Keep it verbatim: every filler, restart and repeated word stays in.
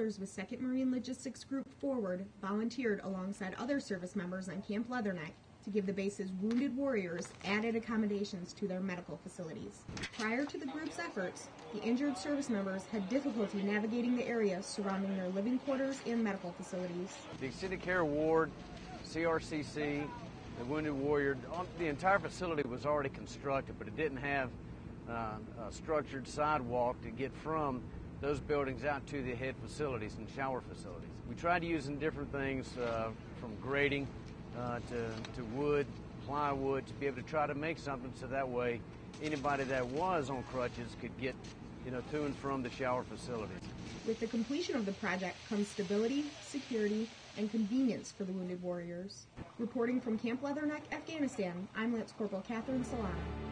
sailors with second Marine Logistics Group Forward volunteered alongside other service members on Camp Leatherneck to give the base's wounded warriors added accommodations to their medical facilities. Prior to the group's efforts, the injured service members had difficulty navigating the area surrounding their living quarters and medical facilities. The City Care Ward, C R C C, the Wounded Warrior, the entire facility was already constructed, but it didn't have uh, a structured sidewalk to get from those buildings out to the head facilities and shower facilities. We tried using different things uh, from grading Uh, to, to wood, plywood, to be able to try to make something so that way anybody that was on crutches could get, you know, to and from the shower facilities. With the completion of the project comes stability, security, and convenience for the wounded warriors. Reporting from Camp Leatherneck, Afghanistan, I'm Lance Corporal Katherine Solano.